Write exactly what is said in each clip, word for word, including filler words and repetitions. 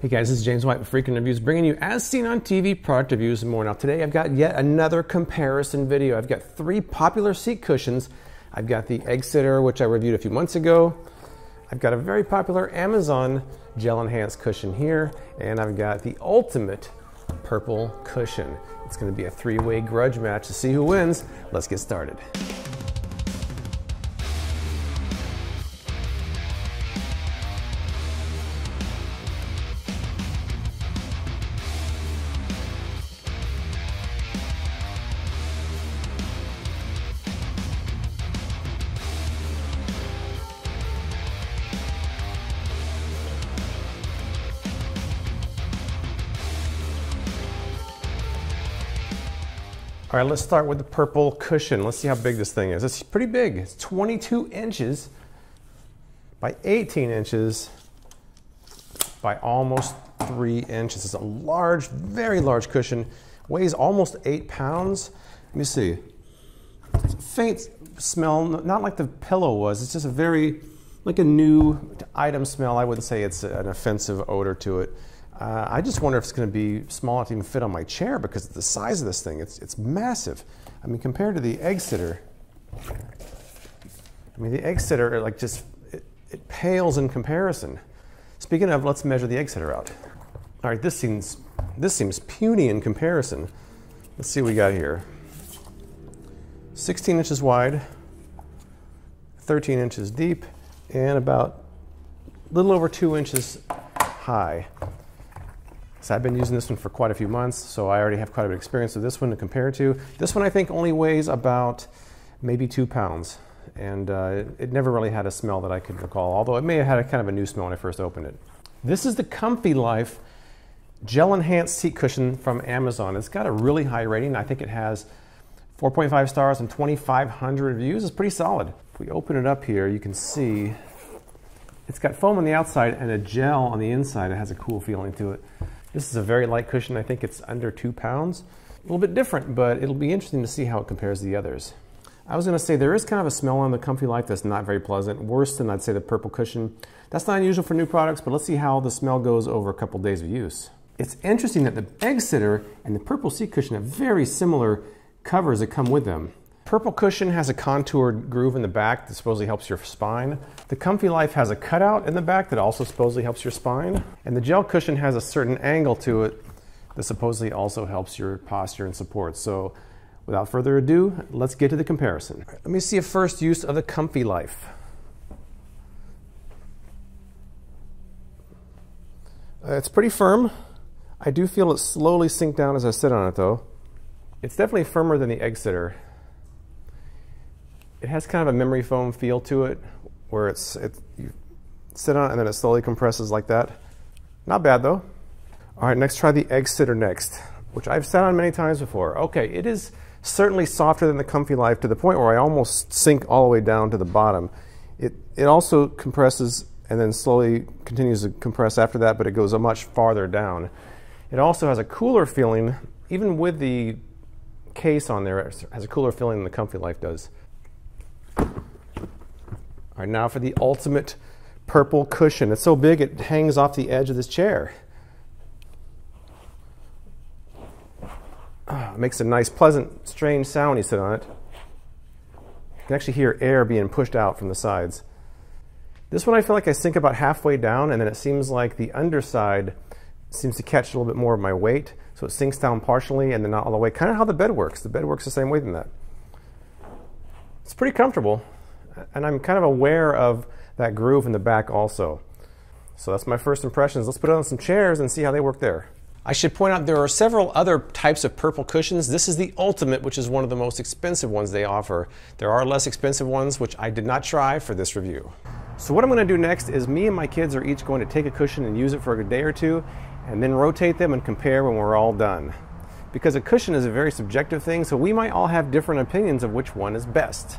Hey guys, this is James White with Freakin' Reviews, bringing you as seen on T V product reviews and more. Now today I've got yet another comparison video. I've got three popular seat cushions. I've got the Egg Sitter, which I reviewed a few months ago. I've got a very popular Amazon Gel Enhanced cushion here, and I've got the ultimate Purple Cushion. It's going to be a three-way grudge match to see who wins. Let's get started. All right, let's start with the Purple Cushion. Let's see how big this thing is. It's pretty big. It's twenty-two inches by eighteen inches by almost three inches. It's a large, very large cushion. Weighs almost eight pounds. Let me see. It's a faint smell, not like the pillow was. It's just a very, like a new item smell. I wouldn't say it's an offensive odor to it. Uh, I just wonder if it's going to be small enough to even fit on my chair because of the size of this thing. It's, it's massive. I mean, compared to the Egg Sitter, I mean, the Egg Sitter, like, just, it, it pales in comparison. Speaking of, let's measure the Egg Sitter out. All right, this seems, this seems puny in comparison. Let's see what we got here. sixteen inches wide, thirteen inches deep, and about a little over two inches high. So I've been using this one for quite a few months, so I already have quite a bit of experience with this one to compare to. This one I think only weighs about maybe two pounds, and uh, it, it never really had a smell that I could recall, although it may have had a kind of a new smell when I first opened it. This is the ComfiLife Gel Enhanced Seat Cushion from Amazon. It's got a really high rating. I think it has four point five stars and twenty-five hundred reviews. It's pretty solid. If we open it up here, you can see it's got foam on the outside and a gel on the inside. It has a cool feeling to it. This is a very light cushion. I think it's under two pounds. A little bit different, but it'll be interesting to see how it compares to the others. I was gonna say there is kind of a smell on the ComfiLife that's not very pleasant, worse than I'd say the Purple Cushion. That's not unusual for new products, but let's see how the smell goes over a couple days of use. It's interesting that the Egg Sitter and the Purple Seat Cushion have very similar covers that come with them. Purple Cushion has a contoured groove in the back that supposedly helps your spine. The ComfiLife has a cutout in the back that also supposedly helps your spine. And the Gel Cushion has a certain angle to it that supposedly also helps your posture and support. So without further ado, let's get to the comparison. Right, let me see a first use of the ComfiLife. Uh, it's pretty firm. I do feel it slowly sink down as I sit on it though. It's definitely firmer than the Egg Sitter. It has kind of a memory foam feel to it, where it's, it, you sit on it and then it slowly compresses like that. Not bad though. All right, next try the Egg Sitter next, which I've sat on many times before. Okay, it is certainly softer than the ComfiLife to the point where I almost sink all the way down to the bottom. It, it also compresses and then slowly continues to compress after that, but it goes much farther down. It also has a cooler feeling, even with the case on there, it has a cooler feeling than the ComfiLife does. All right, now for the ultimate Purple Cushion. It's so big it hangs off the edge of this chair. Oh, it makes a nice, pleasant, strange sound when you sit on it. You can actually hear air being pushed out from the sides. This one I feel like I sink about halfway down, and then it seems like the underside seems to catch a little bit more of my weight, so it sinks down partially and then not all the way. Kind of how the bed works. The bed works the same way than that. It's pretty comfortable. And I'm kind of aware of that groove in the back also. So that's my first impressions. Let's put it on some chairs and see how they work there. I should point out there are several other types of Purple Cushions. This is the ultimate, which is one of the most expensive ones they offer. There are less expensive ones, which I did not try for this review. So what I'm going to do next is me and my kids are each going to take a cushion and use it for a day or two, and then rotate them and compare when we're all done. Because a cushion is a very subjective thing, so we might all have different opinions of which one is best.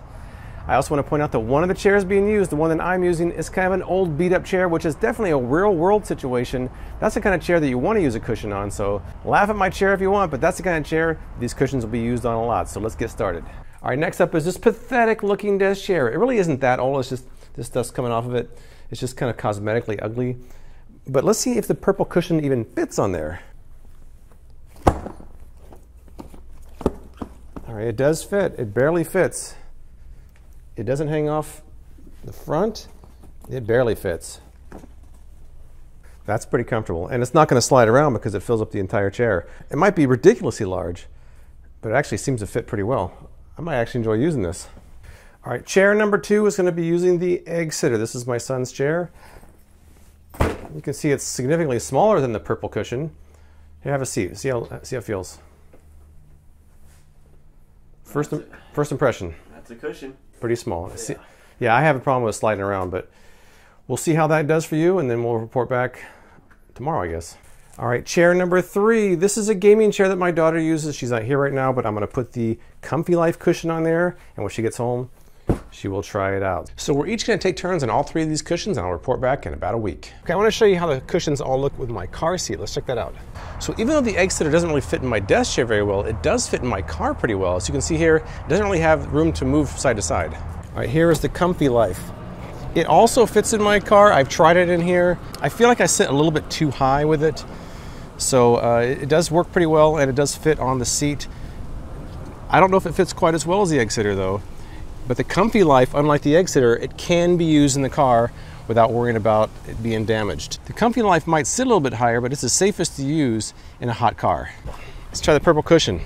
I also want to point out that one of the chairs being used, the one that I'm using, is kind of an old beat-up chair, which is definitely a real-world situation. That's the kind of chair that you want to use a cushion on, so laugh at my chair if you want, but that's the kind of chair these cushions will be used on a lot, so let's get started. All right, next up is this pathetic-looking desk chair. It really isn't that old, it's just this stuff's coming off of it. It's just kind of cosmetically ugly. But let's see if the purple cushion even fits on there. All right, it does fit. It barely fits. It doesn't hang off the front. It barely fits. That's pretty comfortable. And it's not going to slide around because it fills up the entire chair. It might be ridiculously large, but it actually seems to fit pretty well. I might actually enjoy using this. All right, chair number two is going to be using the Egg Sitter. This is my son's chair. You can see it's significantly smaller than the purple cushion. Here, have a seat. See how, see how it feels. First, that's a, first impression. That's a cushion. Pretty small. Yeah. yeah, I have a problem with sliding around, but we'll see how that does for you, and then we'll report back tomorrow, I guess. All right, chair number three. This is a gaming chair that my daughter uses. She's not here right now, but I'm going to put the ComfiLife cushion on there, and when she gets home, she will try it out. So we're each going to take turns on all three of these cushions, and I'll report back in about a week. Okay, I want to show you how the cushions all look with my car seat. Let's check that out. So even though the Egg Sitter doesn't really fit in my desk chair very well, it does fit in my car pretty well. As you can see here, it doesn't really have room to move side to side. All right, here is the ComfiLife. It also fits in my car. I've tried it in here. I feel like I sit a little bit too high with it. So uh, it does work pretty well, and it does fit on the seat. I don't know if it fits quite as well as the Egg Sitter though. But the ComfiLife, unlike the Egg Sitter, it can be used in the car without worrying about it being damaged. The ComfiLife might sit a little bit higher, but it's the safest to use in a hot car. Let's try the purple cushion.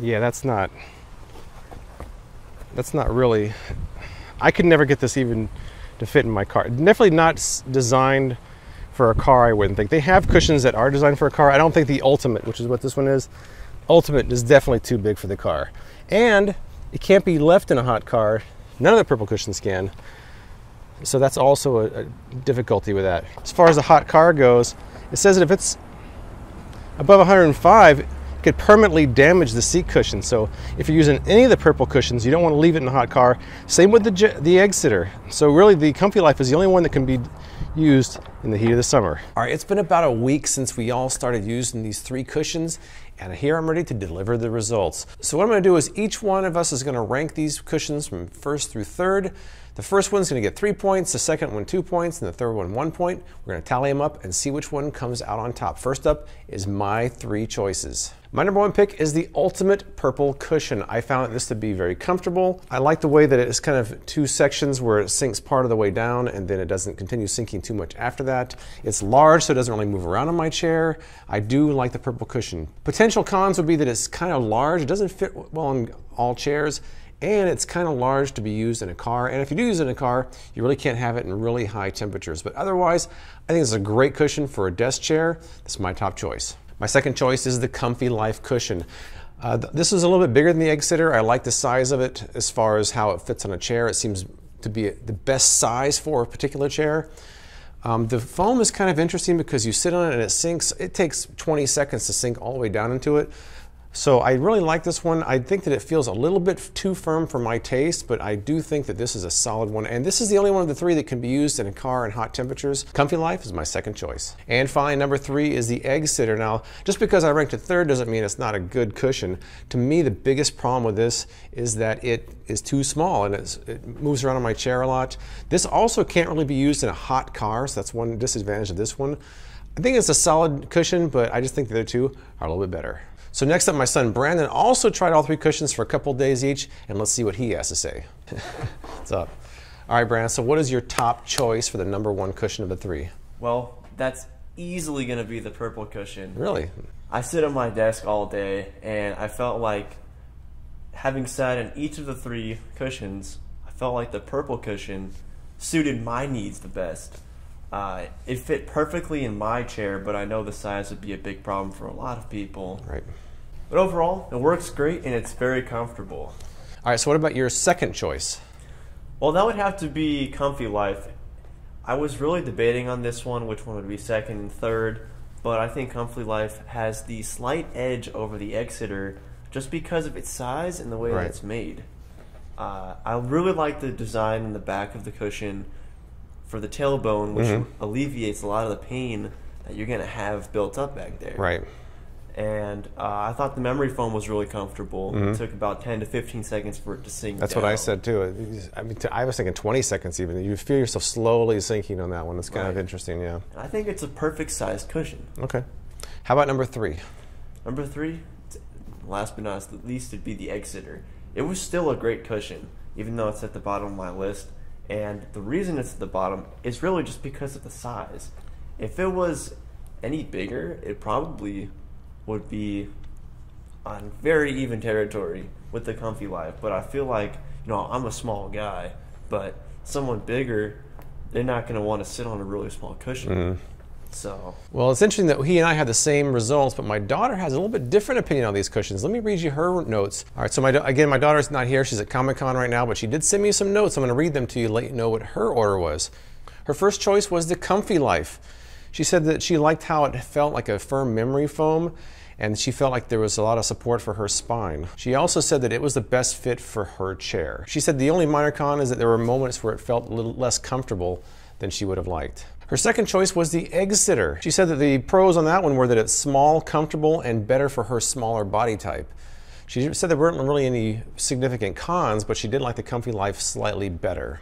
Yeah, that's not, that's not really, I could never get this even to fit in my car. Definitely not designed for a car, I wouldn't think. They have cushions that are designed for a car. I don't think the Ultimate, which is what this one is, Ultimate is definitely too big for the car. And it can't be left in a hot car. None of the purple cushions can. So that's also a, a difficulty with that. As far as a hot car goes, it says that if it's above one hundred and five, it could permanently damage the seat cushion. So if you're using any of the purple cushions, you don't want to leave it in a hot car. Same with the, the Egg Sitter. So really the ComfiLife is the only one that can be used in the heat of the summer. All right, it's been about a week since we all started using these three cushions, and here I'm ready to deliver the results. So what I'm going to do is each one of us is going to rank these cushions from first through third. The first one's going to get three points, the second one two points, and the third one one point. We're going to tally them up and see which one comes out on top. First up is my three choices. My number one pick is the Ultimate Purple Cushion. I found this to be very comfortable. I like the way that it's kind of two sections where it sinks part of the way down and then it doesn't continue sinking too much after that. It's large, so it doesn't really move around on my chair. I do like the purple cushion. Potential cons would be that it's kind of large. It doesn't fit well on all chairs. And it's kind of large to be used in a car. And if you do use it in a car, you really can't have it in really high temperatures. But otherwise, I think it's a great cushion for a desk chair. It's my top choice. My second choice is the ComfiLife cushion. Uh, th this is a little bit bigger than the Egg Sitter. I like the size of it as far as how it fits on a chair. It seems to be a, the best size for a particular chair. Um, the foam is kind of interesting because you sit on it and it sinks. It takes twenty seconds to sink all the way down into it. So I really like this one. I think that it feels a little bit too firm for my taste, but I do think that this is a solid one. And this is the only one of the three that can be used in a car in hot temperatures. ComfiLife is my second choice. And finally, number three is the Egg Sitter. Now, just because I ranked it third doesn't mean it's not a good cushion. To me, the biggest problem with this is that it is too small and it's, it moves around on my chair a lot. This also can't really be used in a hot car, so that's one disadvantage of this one. I think it's a solid cushion, but I just think the other two are a little bit better. So next up, my son Brandon also tried all three cushions for a couple days each, and let's see what he has to say. What's up? All right, Brandon, so what is your top choice for the number one cushion of the three? Well, that's easily gonna be the purple cushion. Really? I sit at my desk all day, and I felt like, having sat in each of the three cushions, I felt like the purple cushion suited my needs the best. Uh, it fit perfectly in my chair, but I know the size would be a big problem for a lot of people. Right. But overall, it works great and it's very comfortable. All right, so what about your second choice? Well, that would have to be ComfiLife. I was really debating on this one, which one would be second and third, but I think ComfiLife has the slight edge over the Egg Sitter just because of its size and the way right. that it's made. Uh, I really like the design in the back of the cushion for the tailbone, which mm-hmm. alleviates a lot of the pain that you're going to have built up back there. Right. and uh, I thought the memory foam was really comfortable. Mm-hmm. It took about ten to fifteen seconds for it to sink That's down. What I said too. I mean, I was thinking twenty seconds even. You feel yourself slowly sinking on that one. It's kind right. of interesting, yeah. I think it's a perfect size cushion. Okay. How about number three? Number three, last but not least, it'd be the Egg Sitter. It was still a great cushion, even though it's at the bottom of my list. And the reason it's at the bottom is really just because of the size. If it was any bigger, it probably would be on very even territory with the ComfiLife. But I feel like, you know, I'm a small guy, but someone bigger, they're not going to want to sit on a really small cushion. Mm-hmm. So. Well, it's interesting that he and I had the same results, but my daughter has a little bit different opinion on these cushions. Let me read you her notes. All right, so my, again, my daughter's not here. She's at Comic-Con right now, but she did send me some notes. I'm going to read them to you, let you know what her order was. Her first choice was the ComfiLife. She said that she liked how it felt like a firm memory foam, and she felt like there was a lot of support for her spine. She also said that it was the best fit for her chair. She said the only minor con is that there were moments where it felt a little less comfortable than she would have liked. Her second choice was the Egg Sitter. She said that the pros on that one were that it's small, comfortable, and better for her smaller body type. She said there weren't really any significant cons, but she did like the ComfiLife slightly better.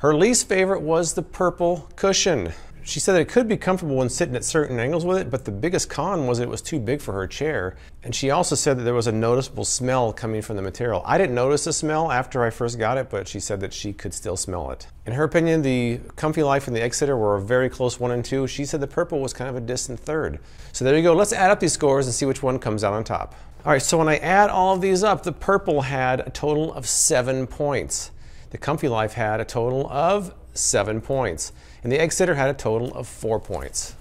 Her least favorite was the Purple Cushion. She said that it could be comfortable when sitting at certain angles with it, but the biggest con was that it was too big for her chair. And she also said that there was a noticeable smell coming from the material. I didn't notice the smell after I first got it, but she said that she could still smell it. In her opinion, the ComfiLife and the Egg Sitter were a very close one and two. She said the Purple was kind of a distant third. So there you go. Let's add up these scores and see which one comes out on top. All right, so when I add all of these up, the Purple had a total of seven points. The ComfiLife had a total of seven points. And the Egg Sitter had a total of four points.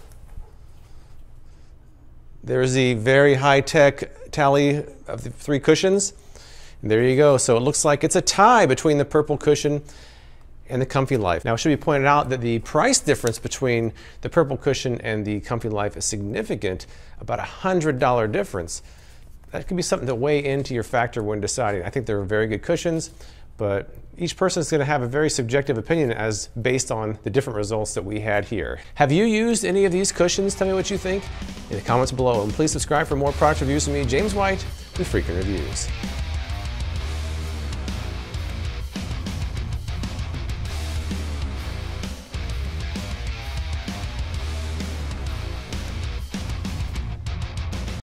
There's the very high-tech tally of the three cushions. And there you go. So it looks like it's a tie between the Purple Cushion and the ComfiLife. Now it should be pointed out that the price difference between the Purple Cushion and the ComfiLife is significant, about a one hundred dollar difference. That could be something to weigh into your factor when deciding. I think they're very good cushions, but each person is going to have a very subjective opinion as based on the different results that we had here. Have you used any of these cushions? Tell me what you think in the comments below, and please subscribe for more product reviews from me, James White, with Freakin' Reviews.